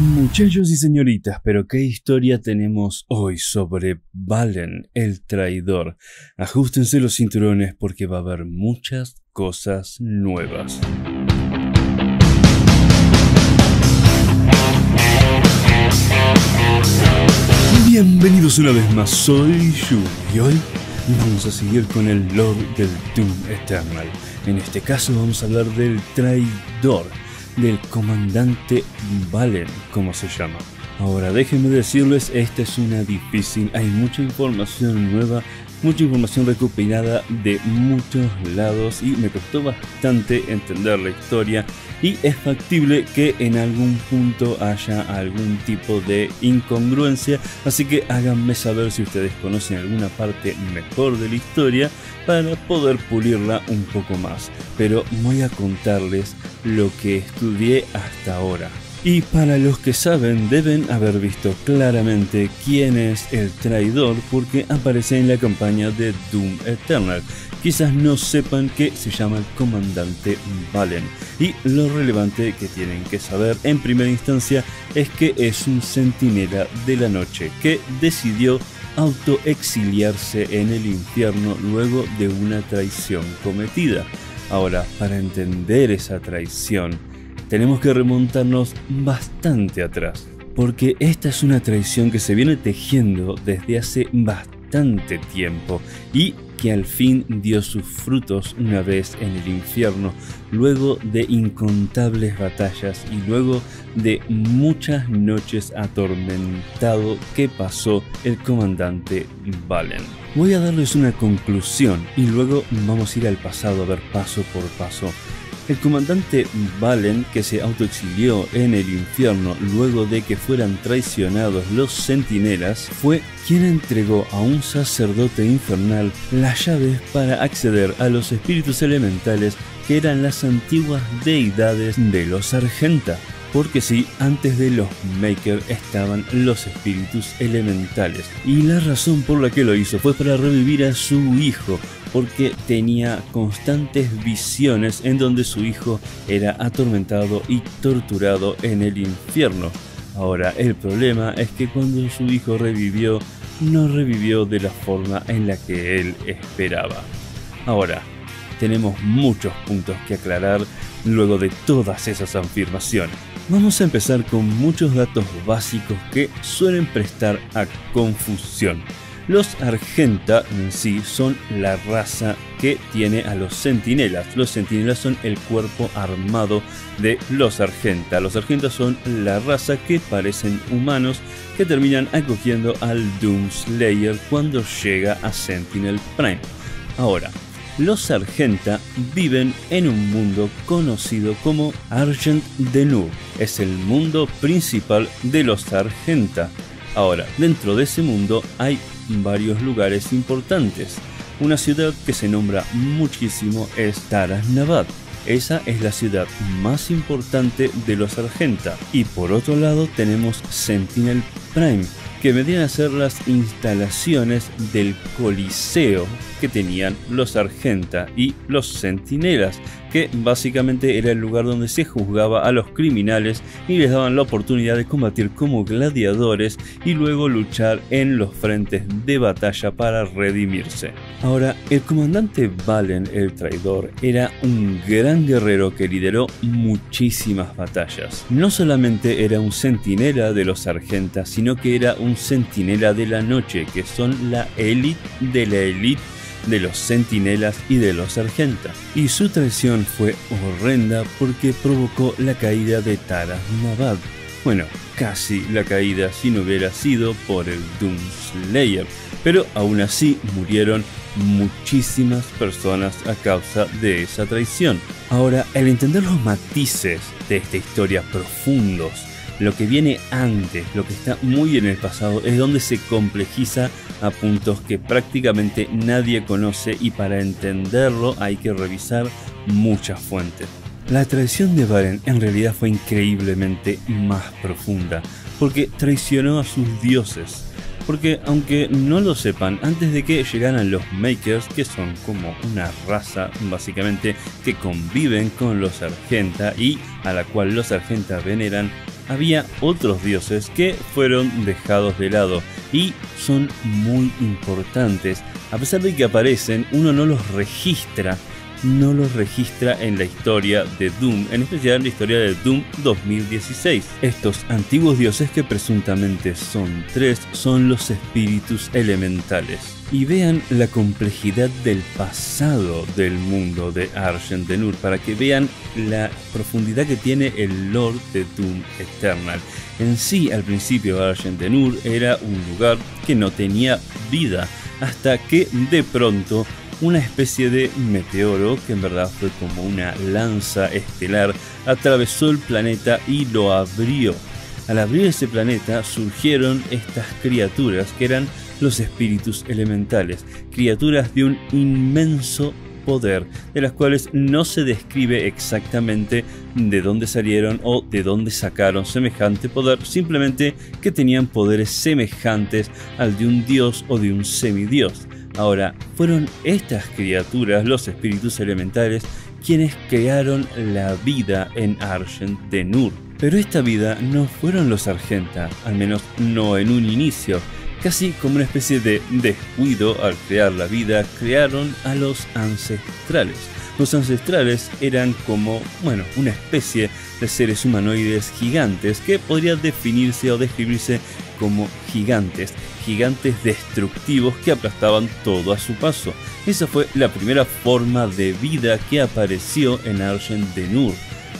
Muchachos y señoritas, pero qué historia tenemos hoy sobre Valen, el traidor. Ajustense los cinturones porque va a haber muchas cosas nuevas. Bienvenidos una vez más, soy Yu y hoy vamos a seguir con el lore del Doom Eternal. En este caso vamos a hablar del traidor, del comandante Valen, como se llama. Ahora déjenme decirles, esta es una difícil, hay mucha información nueva, mucha información recopilada de muchos lados y me costó bastante entender la historia y es factible que en algún punto haya algún tipo de incongruencia, así que háganme saber si ustedes conocen alguna parte mejor de la historia para poder pulirla un poco más, pero voy a contarles lo que estudié hasta ahora. Y para los que saben, deben haber visto claramente quién es el traidor porque aparece en la campaña de Doom Eternal. Quizás no sepan que se llama el comandante Valen. Y lo relevante que tienen que saber en primera instancia es que es un centinela de la noche que decidió autoexiliarse en el infierno luego de una traición cometida. Ahora, para entender esa traición, tenemos que remontarnos bastante atrás, porque esta es una traición que se viene tejiendo desde hace bastante tiempo y que al fin dio sus frutos una vez en el infierno, luego de incontables batallas y luego de muchas noches atormentado que pasó el comandante Valen. Voy a darles una conclusión y luego vamos a ir al pasado a ver paso por paso. El comandante Valen, que se autoexilió en el infierno luego de que fueran traicionados los centinelas, fue quien entregó a un sacerdote infernal las llaves para acceder a los espíritus elementales que eran las antiguas deidades de los Argenta. Porque sí, antes de los Maker estaban los espíritus elementales. Y la razón por la que lo hizo fue para revivir a su hijo, porque tenía constantes visiones en donde su hijo era atormentado y torturado en el infierno. Ahora, el problema es que cuando su hijo revivió, no revivió de la forma en la que él esperaba. Ahora, tenemos muchos puntos que aclarar luego de todas esas afirmaciones. Vamos a empezar con muchos datos básicos que suelen prestar a confusión. Los Argenta en sí son la raza que tiene a los centinelas. Los centinelas son el cuerpo armado de los Argenta. Los Argenta son la raza que parecen humanos que terminan acogiendo al Doom Slayer cuando llega a Sentinel Prime. Ahora, los Argenta viven en un mundo conocido como Argent D'Nur. Es el mundo principal de los Argenta. Ahora, dentro de ese mundo hay varios lugares importantes. Una ciudad que se nombra muchísimo es Taras Nabad. Esa es la ciudad más importante de los Argenta. Y por otro lado tenemos Sentinel Prime, que vendrían a ser las instalaciones del coliseo que tenían los Argenta y los centinelas, que básicamente era el lugar donde se juzgaba a los criminales y les daban la oportunidad de combatir como gladiadores y luego luchar en los frentes de batalla para redimirse. Ahora, el comandante Valen, el traidor, era un gran guerrero que lideró muchísimas batallas. No solamente era un centinela de los Argenta, sino que era un centinela de la noche, que son la élite de la élite de los centinelas y de los Argenta. Y su traición fue horrenda porque provocó la caída de Taras Nabad. Bueno, casi la caída si no hubiera sido por el Doom Slayer, pero aún así murieron muchísimas personas a causa de esa traición. Ahora, al entender los matices de esta historia profundos, lo que viene antes, lo que está muy en el pasado, es donde se complejiza a puntos que prácticamente nadie conoce y para entenderlo hay que revisar muchas fuentes. La traición de Valen en realidad fue increíblemente más profunda, porque traicionó a sus dioses. Porque aunque no lo sepan, antes de que llegaran los Makers, que son como una raza básicamente que conviven con los Argenta y a la cual los Argenta veneran, había otros dioses que fueron dejados de lado y son muy importantes. A pesar de que aparecen, uno no los registra, en la historia de Doom, en especial en la historia de Doom 2016. Estos antiguos dioses, que presuntamente son 3, son los espíritus elementales. Y vean la complejidad del pasado del mundo de Argent D'Nur, para que vean la profundidad que tiene el lore de Doom Eternal. En sí, al principio Argent D'Nur era un lugar que no tenía vida, hasta que de pronto una especie de meteoro, que en verdad fue como una lanza estelar, atravesó el planeta y lo abrió. Al abrir ese planeta surgieron estas criaturas que eran los espíritus elementales, criaturas de un inmenso poder, de las cuales no se describe exactamente de dónde salieron o de dónde sacaron semejante poder, simplemente que tenían poderes semejantes al de un dios o de un semidios. Ahora, fueron estas criaturas, los espíritus elementales, quienes crearon la vida en Argent D'Nur. Pero esta vida no fueron los Argenta, al menos no en un inicio. Casi como una especie de descuido al crear la vida, crearon a los ancestrales. Los ancestrales eran como, bueno, una especie de seres humanoides gigantes que podría definirse o describirse como gigantes. Gigantes destructivos que aplastaban todo a su paso. Esa fue la primera forma de vida que apareció en Argent D'Nur.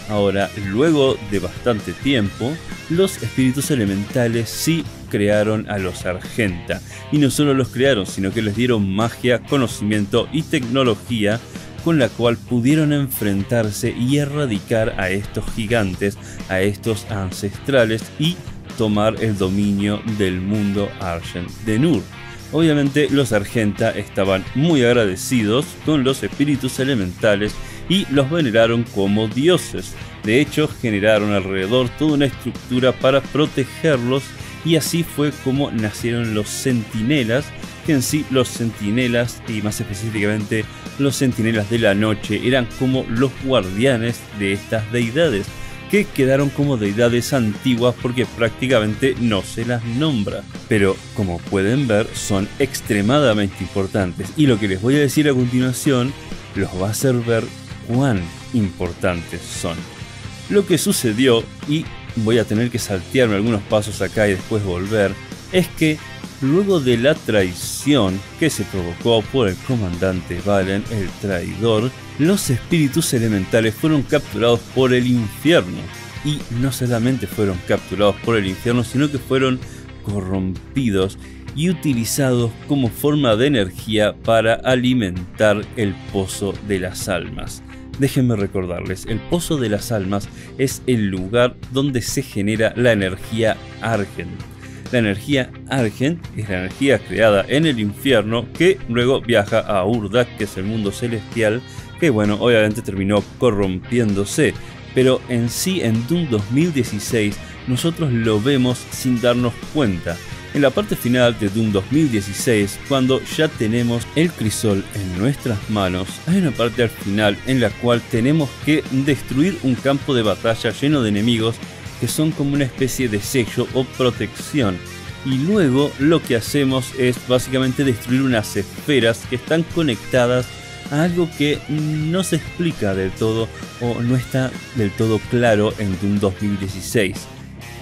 Ahora, luego de bastante tiempo, los espíritus elementales sí crearon a los Argenta. Y no solo los crearon, sino que les dieron magia, conocimiento y tecnología, con la cual pudieron enfrentarse y erradicar a estos gigantes, a estos ancestrales, y tomar el dominio del mundo Argent D'Nur. Obviamente los Argenta estaban muy agradecidos con los espíritus elementales y los veneraron como dioses. De hecho, generaron alrededor toda una estructura para protegerlos, y así fue como nacieron los Centinelas, que en sí los Centinelas, y más específicamente los Centinelas de la Noche, eran como los guardianes de estas deidades, que quedaron como deidades antiguas porque prácticamente no se las nombra. Pero como pueden ver, son extremadamente importantes, y lo que les voy a decir a continuación los va a hacer ver cuán importantes son. Lo que sucedió, y voy a tener que saltearme algunos pasos acá y después volver, es que luego de la traición que se provocó por el comandante Valen, el traidor, los espíritus elementales fueron capturados por el infierno. Y no solamente fueron capturados por el infierno, sino que fueron corrompidos y utilizados como forma de energía para alimentar el Pozo de las Almas. Déjenme recordarles, el Pozo de las Almas es el lugar donde se genera la energía Argent. La energía Argent es la energía creada en el infierno que luego viaja a Urdak, que es el mundo celestial, que bueno, obviamente terminó corrompiéndose. Pero en sí, en Doom 2016, nosotros lo vemos sin darnos cuenta. En la parte final de Doom 2016, cuando ya tenemos el crisol en nuestras manos, hay una parte al final en la cual tenemos que destruir un campo de batalla lleno de enemigos que son como una especie de sello o protección, y luego lo que hacemos es básicamente destruir unas esferas que están conectadas a algo que no se explica del todo o no está del todo claro en Doom 2016.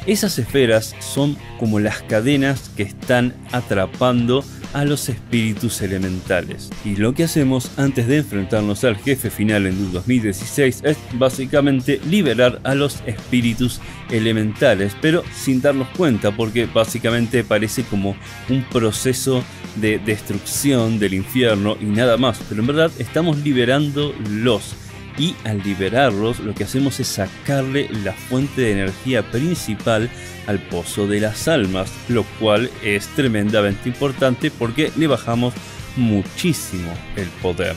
Esas esferas son como las cadenas que están atrapando a los espíritus elementales, y lo que hacemos antes de enfrentarnos al jefe final en Doom 2016 es básicamente liberar a los espíritus elementales, pero sin darnos cuenta, porque básicamente parece como un proceso de destrucción del infierno y nada más, pero en verdad estamos liberándolos. Y al liberarlos, lo que hacemos es sacarle la fuente de energía principal al Pozo de las Almas, lo cual es tremendamente importante porque le bajamos muchísimo el poder.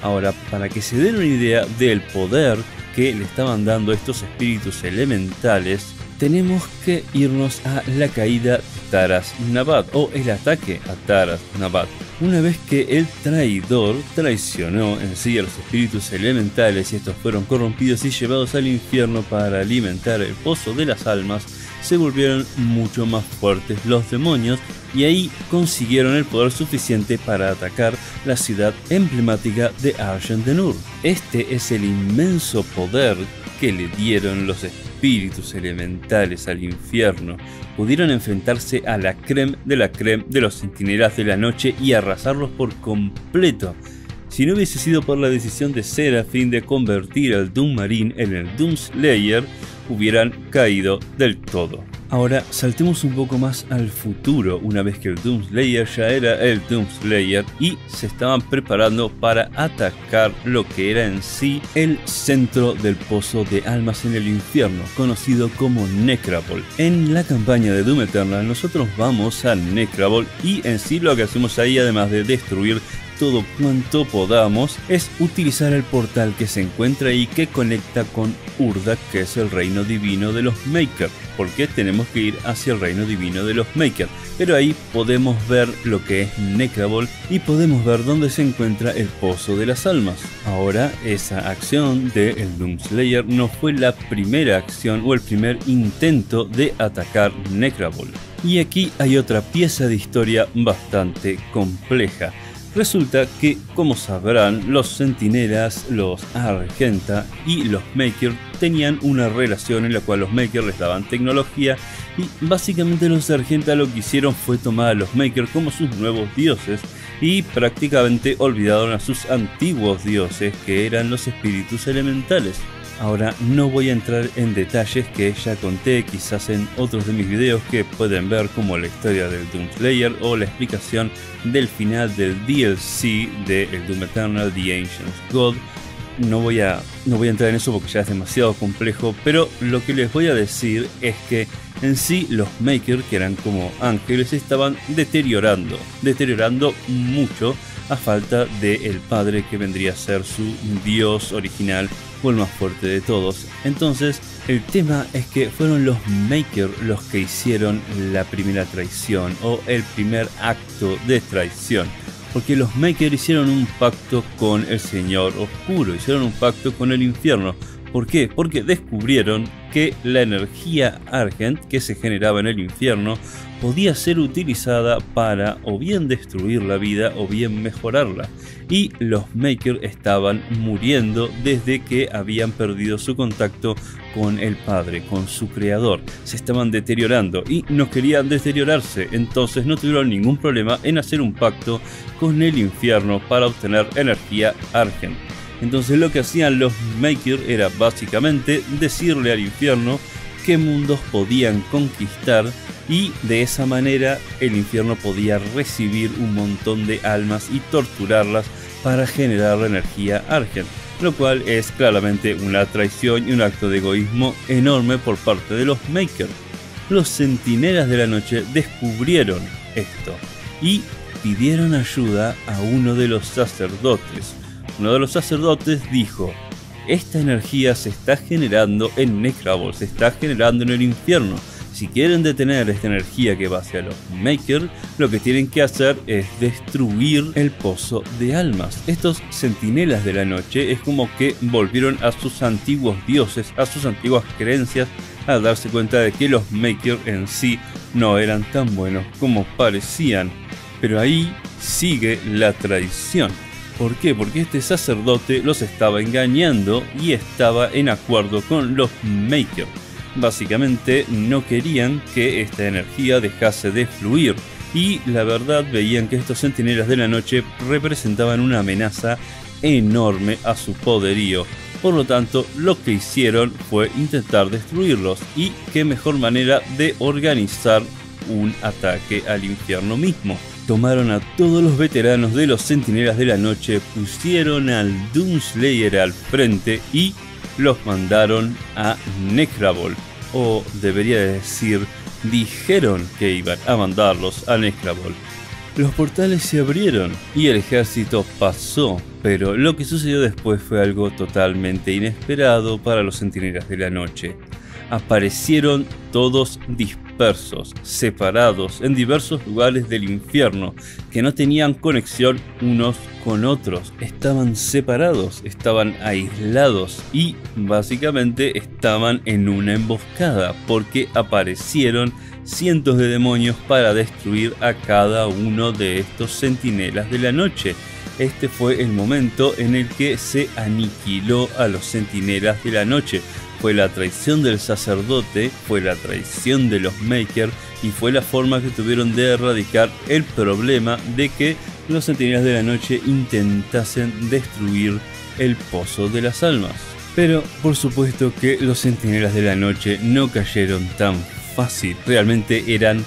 Ahora, para que se den una idea del poder que le estaban dando estos espíritus elementales, tenemos que irnos a la caída de Taras Nabad, o el ataque a Taras Nabad. Una vez que el traidor traicionó en sí a los espíritus elementales y estos fueron corrompidos y llevados al infierno para alimentar el Pozo de las Almas, se volvieron mucho más fuertes los demonios y ahí consiguieron el poder suficiente para atacar la ciudad emblemática de Argent D'Nur. Este es el inmenso poder que le dieron los espíritus elementales al infierno. Pudieron enfrentarse a la creme de los centinelas de la noche y arrasarlos por completo. Si no hubiese sido por la decisión de Serafín de convertir al Doom Marine en el Doom Slayer, hubieran caído del todo. Ahora saltemos un poco más al futuro, una vez que el Doom Slayer ya era el Doom Slayer y se estaban preparando para atacar lo que era en sí el centro del Pozo de Almas en el infierno, conocido como Necravol. En la campaña de Doom Eternal nosotros vamos a Necravol y en sí lo que hacemos ahí, además de destruir todo cuanto podamos, es utilizar el portal que se encuentra y que conecta con Urdak, que es el reino divino de los Maker, porque tenemos que ir hacia el reino divino de los Maker. Pero ahí podemos ver lo que es Necravol y podemos ver dónde se encuentra el Pozo de las Almas. Ahora, esa acción del Doom Slayer no fue la primera acción o el primer intento de atacar Necravol. Y aquí hay otra pieza de historia bastante compleja. Resulta que, como sabrán, los Centinelas, los Argenta y los Maker tenían una relación en la cual los Maker les daban tecnología y básicamente los Argenta lo que hicieron fue tomar a los Maker como sus nuevos dioses y prácticamente olvidaron a sus antiguos dioses, que eran los espíritus elementales. Ahora no voy a entrar en detalles que ya conté quizás en otros de mis videos que pueden ver, como la historia del Doom Slayer o la explicación del final del DLC de Doom Eternal, The Ancient God. No voy a entrar en eso porque ya es demasiado complejo, pero lo que les voy a decir es que en sí los Maker, que eran como ángeles, estaban deteriorando mucho a falta del padre que vendría a ser su dios original, o el más fuerte de todos. Entonces el tema es que fueron los Maker los que hicieron la primera traición o el primer acto de traición, porque los Maker hicieron un pacto con el Señor Oscuro, hicieron un pacto con el infierno. ¿Por qué? Porque descubrieron que la energía Argent que se generaba en el infierno podía ser utilizada para o bien destruir la vida o bien mejorarla, y los Maker estaban muriendo desde que habían perdido su contacto con el padre, con su creador. Se estaban deteriorando y no querían deteriorarse, entonces no tuvieron ningún problema en hacer un pacto con el infierno para obtener energía Argent. Entonces lo que hacían los Maker era básicamente decirle al infierno qué mundos podían conquistar, y de esa manera el infierno podía recibir un montón de almas y torturarlas para generar la energía Argent, lo cual es claramente una traición y un acto de egoísmo enorme por parte de los Maker. Los Centinelas de la Noche descubrieron esto y pidieron ayuda a uno de los sacerdotes. Uno de los sacerdotes dijo: esta energía se está generando en Necravol, se está generando en el infierno. Si quieren detener esta energía que va hacia los Maker, lo que tienen que hacer es destruir el Pozo de Almas. Estos Centinelas de la Noche es como que volvieron a sus antiguos dioses, a sus antiguas creencias, al darse cuenta de que los Maker en sí no eran tan buenos como parecían. Pero ahí sigue la traición. ¿Por qué? Porque este sacerdote los estaba engañando y estaba en acuerdo con los Maker. Básicamente no querían que esta energía dejase de fluir y la verdad veían que estos Centinelas de la Noche representaban una amenaza enorme a su poderío. Por lo tanto, lo que hicieron fue intentar destruirlos, y qué mejor manera de organizar un ataque al infierno mismo. Tomaron a todos los veteranos de los Centinelas de la Noche, pusieron al Doom Slayer al frente y los mandaron a Necravol, o debería decir, dijeron que iban a mandarlos a Necravol. Los portales se abrieron y el ejército pasó, pero lo que sucedió después fue algo totalmente inesperado para los Centinelas de la Noche. aparecieron todos dispersos, separados, en diversos lugares del infierno, que no tenían conexión unos con otros. Estaban separados, estaban aislados y básicamente estaban en una emboscada, porque aparecieron cientos de demonios para destruir a cada uno de estos centinelas de la noche. Este fue el momento en el que se aniquiló a los centinelas de la noche. Fue la traición del sacerdote, fue la traición de los Maker y fue la forma que tuvieron de erradicar el problema de que los centinelas de la noche intentasen destruir el Pozo de las Almas. Pero por supuesto que los centinelas de la noche no cayeron tan fácil, realmente eran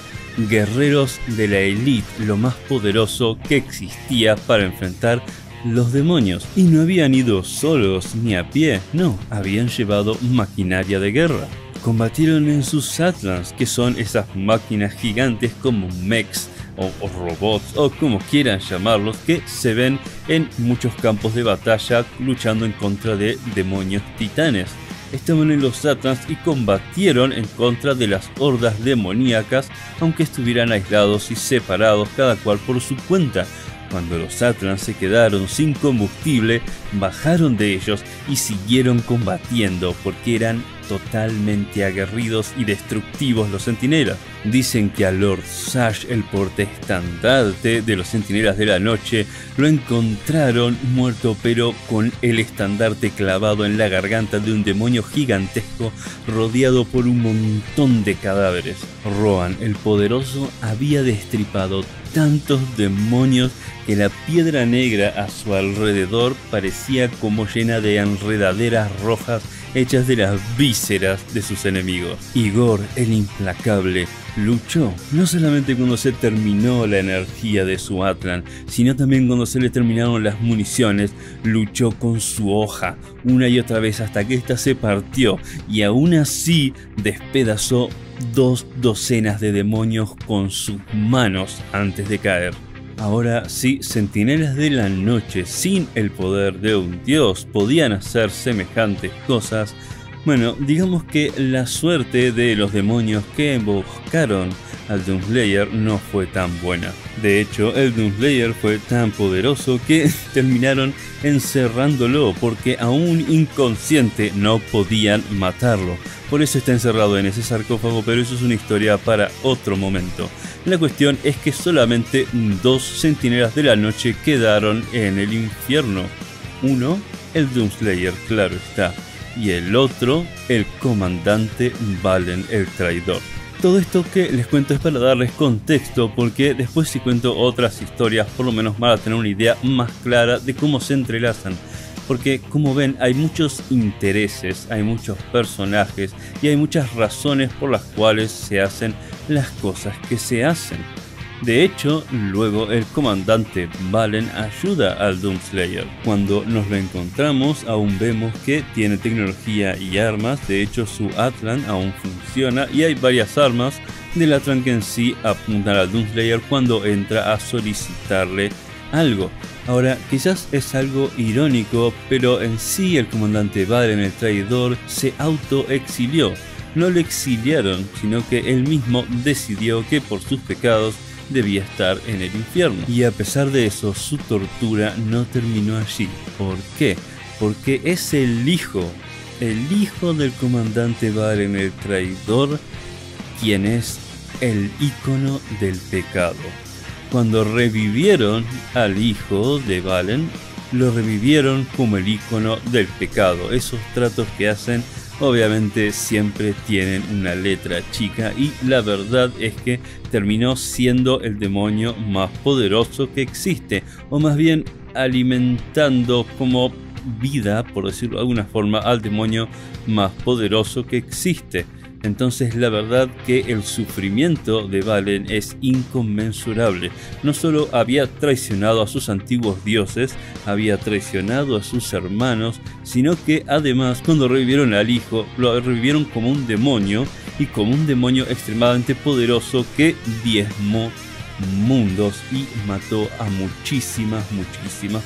guerreros de la élite, lo más poderoso que existía para enfrentar los demonios, y no habían ido solos ni a pie, no, habían llevado maquinaria de guerra. Combatieron en sus Atlans, que son esas máquinas gigantes como mechs o robots o como quieran llamarlos, que se ven en muchos campos de batalla luchando en contra de demonios titanes. Estaban en los Atlans y combatieron en contra de las hordas demoníacas, aunque estuvieran aislados y separados cada cual por su cuenta. Cuando los Atlans se quedaron sin combustible, bajaron de ellos y siguieron combatiendo porque eran totalmente aguerridos y destructivos los centinelas. Dicen que a Lord Sash, el portaestandarte de los centinelas de la noche, lo encontraron muerto pero con el estandarte clavado en la garganta de un demonio gigantesco rodeado por un montón de cadáveres. Rohan el Poderoso había destripado tantos demonios que la piedra negra a su alrededor parecía como llena de enredaderas rojas hechas de las vísceras de sus enemigos. Igor el implacable luchó, no solamente cuando se terminó la energía de su Atlan, sino también cuando se le terminaron las municiones, luchó con su hoja una y otra vez hasta que ésta se partió y aún así despedazó 2 docenas de demonios con sus manos antes de caer. Ahora sí, centinelas de la noche sin el poder de un dios podían hacer semejantes cosas. Bueno, digamos que la suerte de los demonios que emboscaron al Doom Slayer no fue tan buena. De hecho, el Doom Slayer fue tan poderoso que terminaron encerrándolo porque aún inconsciente no podían matarlo. Por eso está encerrado en ese sarcófago, pero eso es una historia para otro momento. La cuestión es que solamente 2 centinelas de la noche quedaron en el infierno. Uno, el Doom Slayer, claro está. Y el otro, el comandante Valen, el traidor. Todo esto que les cuento es para darles contexto, porque después si cuento otras historias, por lo menos van a tener una idea más clara de cómo se entrelazan. Porque como ven, hay muchos intereses, hay muchos personajes y hay muchas razones por las cuales se hacen las cosas que se hacen. De hecho, luego el comandante Valen ayuda al Doom Slayer. Cuando nos lo encontramos, aún vemos que tiene tecnología y armas. De hecho, su Atlan aún funciona y hay varias armas del Atlan que en sí apuntan al Doom Slayer cuando entra a solicitarle algo. Ahora, quizás es algo irónico, pero en sí el comandante Valen, el traidor, se autoexilió. No lo exiliaron, sino que él mismo decidió que por sus pecados debía estar en el infierno. Y a pesar de eso, su tortura no terminó allí. ¿Por qué? Porque es el hijo del comandante Valen el traidor, quien es el ícono del pecado. Cuando revivieron al hijo de Valen, lo revivieron como el ícono del pecado. Esos tratos que hacen, obviamente, siempre tienen una letra chica, y la verdad es que terminó siendo el demonio más poderoso que existe, o más bien alimentando como vida, por decirlo de alguna forma, al demonio más poderoso que existe. Entonces la verdad que el sufrimiento de Valen es inconmensurable. No solo había traicionado a sus antiguos dioses, había traicionado a sus hermanos, sino que además cuando revivieron al hijo, lo revivieron como un demonio, y como un demonio extremadamente poderoso que diezmó mundos y mató a muchísimas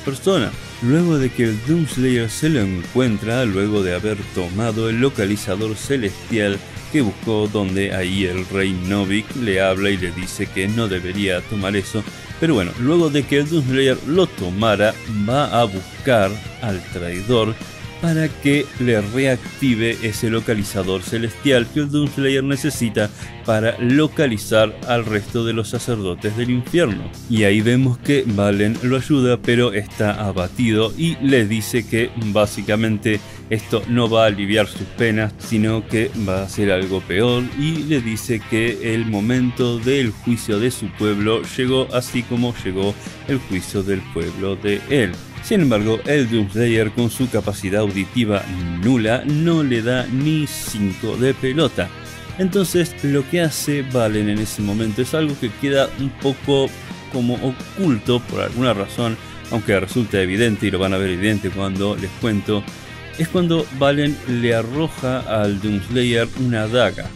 personas. Luego de que el Doom Slayer se lo encuentra, luego de haber tomado el localizador celestial que buscó, donde ahí el rey Novik le habla y le dice que no debería tomar eso. Pero bueno, luego de que el Doom Slayer lo tomara, va a buscar al traidor para que le reactive ese localizador celestial que el Doom Slayer necesita para localizar al resto de los sacerdotes del infierno. Y ahí vemos que Valen lo ayuda, pero está abatido y le dice que básicamente esto no va a aliviar sus penas, sino que va a ser algo peor, y le dice que el momento del juicio de su pueblo llegó, así como llegó el juicio del pueblo de él. Sin embargo, el Doom Slayer, con su capacidad auditiva nula, no le da ni 5 de pelota. Entonces lo que hace Valen en ese momento es algo que queda un poco como oculto por alguna razón, aunque resulta evidente y lo van a ver evidente cuando les cuento. Es cuando Valen le arroja al Doom Slayer una daga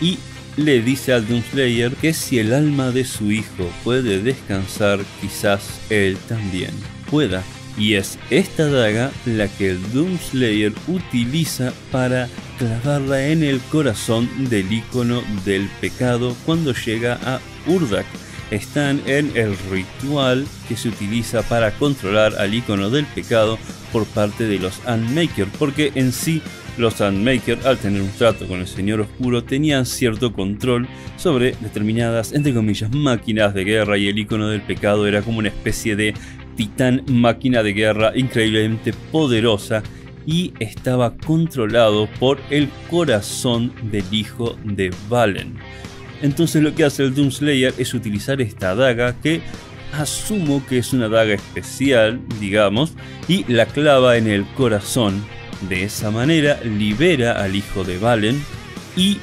y le dice al Doom Slayer que si el alma de su hijo puede descansar, quizás él también pueda. Y es esta daga la que el Doom Slayer utiliza para clavarla en el corazón del ícono del pecado cuando llega a Urdak. Están en el ritual que se utiliza para controlar al ícono del pecado por parte de los Handmaker, porque en sí los Handmaker, al tener un trato con el Señor Oscuro, tenían cierto control sobre determinadas, entre comillas, máquinas de guerra, y el ícono del pecado era como una especie de titán máquina de guerra increíblemente poderosa, y estaba controlado por el corazón del hijo de Valen. Entonces lo que hace el Doom Slayer es utilizar esta daga, que asumo que es una daga especial, digamos, y la clava en el corazón. De esa manera libera al hijo de Valen y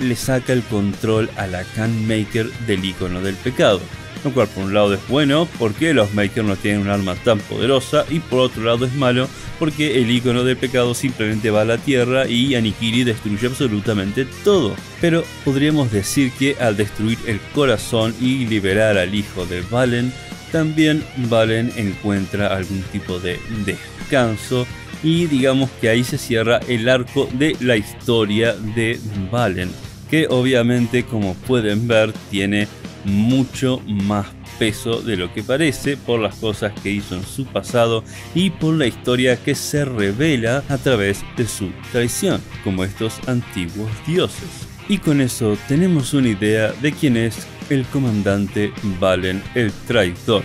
le saca el control a la Handmaker del ícono del pecado. Lo cual por un lado es bueno porque los Maker no tienen un arma tan poderosa, y por otro lado es malo porque el ícono del pecado simplemente va a la tierra y aniquila y destruye absolutamente todo. Pero podríamos decir que al destruir el corazón y liberar al hijo de Valen, también Valen encuentra algún tipo de descanso, y digamos que ahí se cierra el arco de la historia de Valen, que obviamente, como pueden ver, tiene mucho más peso de lo que parece por las cosas que hizo en su pasado y por la historia que se revela a través de su traición, como estos antiguos dioses. Y con eso tenemos una idea de quién es el comandante Valen el traidor.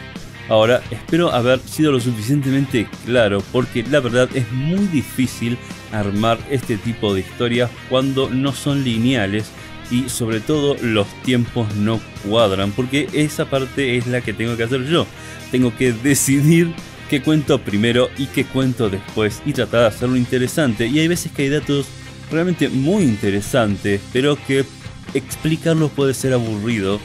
Ahora, espero haber sido lo suficientemente claro, porque la verdad es muy difícil armar este tipo de historias cuando no son lineales, y sobre todo los tiempos no cuadran, porque esa parte es la que tengo que hacer yo. Tengo que decidir qué cuento primero y qué cuento después, y tratar de hacerlo interesante. Y hay veces que hay datos realmente muy interesantes, pero que explicarlos puede ser aburrido,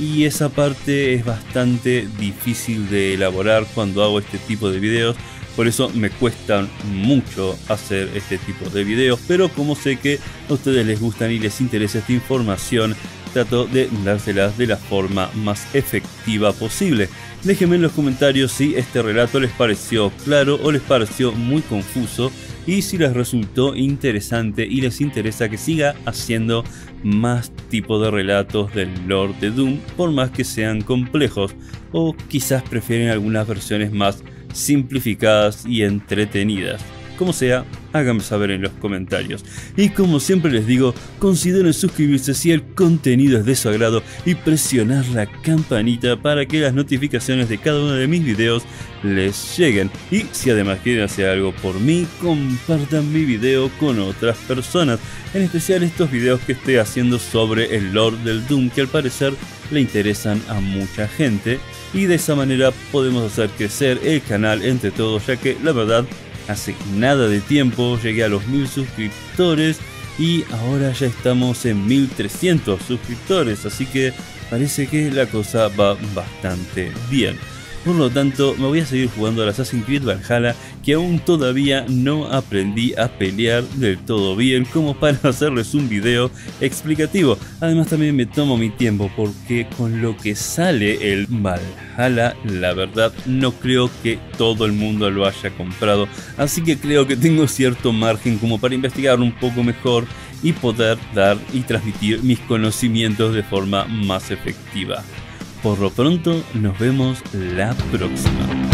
y esa parte es bastante difícil de elaborar cuando hago este tipo de videos. Por eso me cuestan mucho hacer este tipo de videos, pero como sé que a ustedes les gustan y les interesa esta información, trato de dárselas de la forma más efectiva posible. Déjenme en los comentarios si este relato les pareció claro o les pareció muy confuso, y si les resultó interesante y les interesa que siga haciendo más tipos de relatos del Lord de Doom, por más que sean complejos, o quizás prefieren algunas versiones más simplificadas y entretenidas. Como sea, háganme saber en los comentarios. Y como siempre les digo, consideren suscribirse si el contenido es de su agrado y presionar la campanita para que las notificaciones de cada uno de mis videos les lleguen. Y si además quieren hacer algo por mí, compartan mi video con otras personas, en especial estos videos que estoy haciendo sobre el Lord del Doom, que al parecer le interesan a mucha gente, y de esa manera podemos hacer crecer el canal entre todos, ya que la verdad hace nada de tiempo llegué a los 1000 suscriptores y ahora ya estamos en 1300 suscriptores, así que parece que la cosa va bastante bien. Por lo tanto, me voy a seguir jugando al Assassin's Creed Valhalla, que aún todavía no aprendí a pelear del todo bien como para hacerles un video explicativo. Además, también me tomo mi tiempo porque con lo que sale el Valhalla, la verdad no creo que todo el mundo lo haya comprado, así que creo que tengo cierto margen como para investigar un poco mejor y poder dar y transmitir mis conocimientos de forma más efectiva. Por lo pronto, nos vemos la próxima.